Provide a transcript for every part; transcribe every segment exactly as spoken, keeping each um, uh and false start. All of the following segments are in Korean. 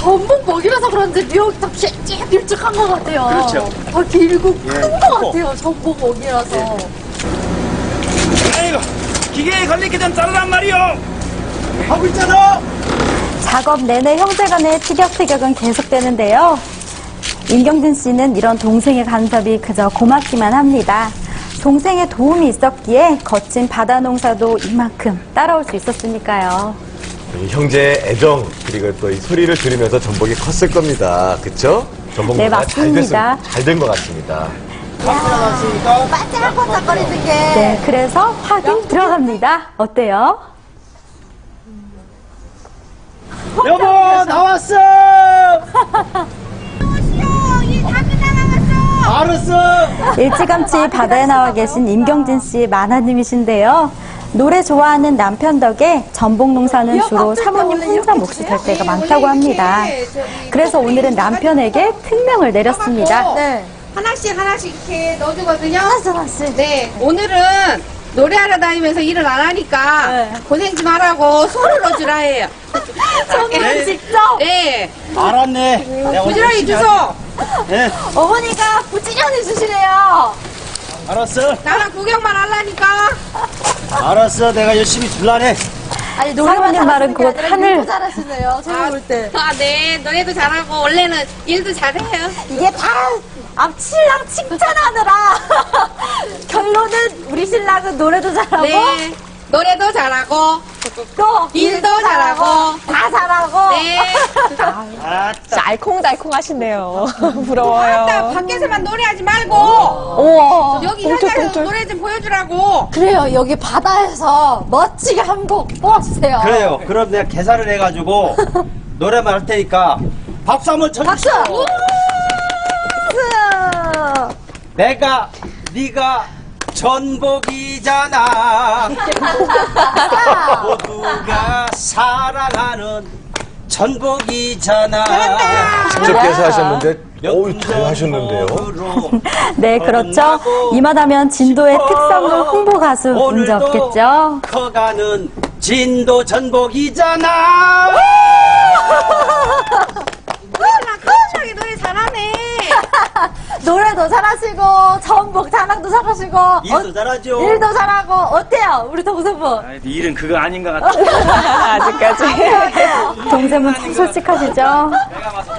전복 먹이라서 그런지 미역이 더 길쭉길쭉한 것 같아요. 그렇죠. 더 길고 예, 큰 것 같아요. 전복 먹이라서. 예. 아이고, 기계에 걸리게 좀 자르란 말이오. 하고 있잖아. 작업 내내 형제간의 티격태격은 계속되는데요. 임경진 씨는 이런 동생의 간섭이 그저 고맙기만 합니다. 동생의 도움이 있었기에 거친 바다 농사도 이만큼 따라올 수 있었으니까요. 형제의 애정, 그리고 또 이 소리를 들으면서 전복이 컸을 겁니다. 그쵸? 전복 네, 맞습니다. 잘 된 것 같습니다. 바짝바짝 거리는 게. 네, 그래서 확인 들어갑니다. 어때요? 여보, 나왔어! 알았어! 일찌감치 바다에 나와 계신 임경진 씨 만화님이신데요. 노래 좋아하는 남편 덕에 전복 농사는 주로 사모님 혼자 몫이 될 때가 많다고 합니다. 그래서 오늘은 남편에게 특명을 내렸습니다. 네. 하나씩 하나씩 이렇게 넣어주거든요. 하나씩 하나씩. 네. 오늘은 노래하러 다니면서 일을 안 하니까 네. 고생 좀 하라고 손을 넣어주라 해요. 손을 직접? 네. 알았네. 부지런히 주소. 네. 어머니가 부지런히 주시네요. 알았어. 나랑 구경만 하려니까. 알았어, 내가 열심히 줄라네. 아니, 노래만 말은 그 하늘 잘하시네요. 저희 볼 때. 아, 네, 노래도 잘하고 원래는 일도 잘해요. 이게 다 앞 신랑 칭찬하느라 결론은 우리 신랑은 노래도 잘하고, 네, 노래도 잘하고, 또 일도 잘하고, 잘하고 다 잘하고. 네. 아, 진짜 알콩달콩하시네요. 부러워요. 아, 밖에서만 노래하지 말고. 오, 여기 현장에서 노래 좀 보여주라고. 그래요. 여기 바다에서 멋지게 한 곡 뽑아주세요. 그래요. 그럼 내가 계산을 해가지고 노래만 할 테니까 박수 한번 쳐주세요. 박수. 내가 네가 전복이잖아. 모두가 사랑하는 전복이잖아. 직접 개사하셨는데, 어우, 잘 하셨는데요. 네, 그렇죠. 이만하면 진도의 특성을 홍보 가수 문제 없겠죠. 커가는 진도 전복이잖아. 꾸준하게 노래 잘하네. 노래도 잘하시고, 전복 자랑도 잘하시고, 일도 어, 잘하죠. 일도 잘하고, 어때요? 우리 동생분? 아니, 일은 그거 아닌 것 같아요. 아직까지. 동생분 참 솔직하시죠? 내가 와서.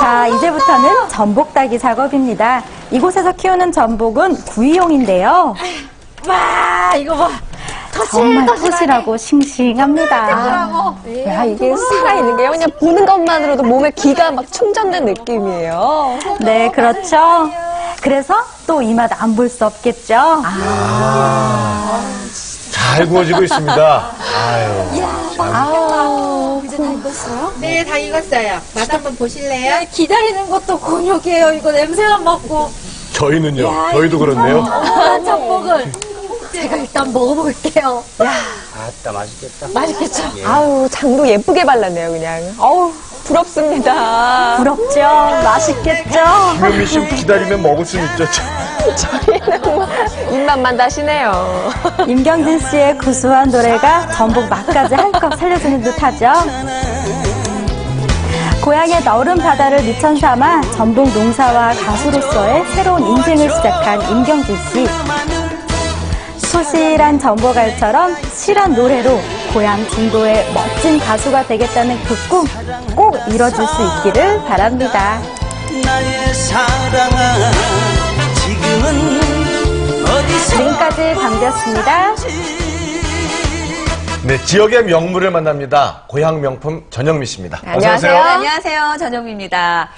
자, 이제부터는 전복 따기 작업입니다. 이곳에서 키우는 전복은 구이용인데요. 와, 이거 봐. 정말 토실하고 싱싱합니다. 야, 이게 살아있는 게요. 그냥 보는 것만으로도 몸에 기가 막 충전된 느낌이에요. 네, 그렇죠. 그래서 또 이 맛 안 볼 수 없겠죠. 아, 잘 구워지고 있습니다. 아유. 아우, 이제 다 익었어요? 네, 다 익었어요. 맛 한번 보실래요? 기다리는 것도 곤욕이에요. 이거 냄새만 맡고. 저희는요. 야, 저희도 그렇네요. 아, 전복을. 제가 일단 먹어볼게요. 야, 아따 맛있겠다. 맛있겠죠? 예. 아우, 장도 예쁘게 발랐네요, 그냥. 아우, 부럽습니다. 부럽죠? 맛있겠죠? 김현민 씨 기다리면 먹을 수 있죠. 저희는 뭐 입맛만 다시네요. 임경진 씨의 구수한 노래가 전복 맛까지 한껏 살려주는 듯하죠. 고향의 너른 바다를 미천 삼아 전복 농사와 가수로서의 새로운 인생을 시작한 임경진 씨. 소실한 전복알처럼 실한 노래로 고향 진도의 멋진 가수가 되겠다는 그 꿈 꼭 이뤄질 수 있기를 바랍니다. 지금까지 강지였습니다. 네, 지역의 명물을 만납니다. 고향 명품 전영미 씨입니다. 안녕하세요. 안녕하세요. 전영미입니다.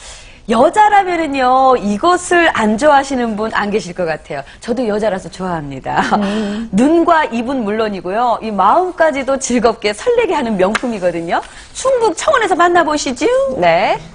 여자라면은요, 이것을 안 좋아하시는 분 안 계실 것 같아요. 저도 여자라서 좋아합니다. 음. 눈과 입은 물론이고요, 이 마음까지도 즐겁게 설레게 하는 명품이거든요. 충북 청원에서 만나보시죠. 네.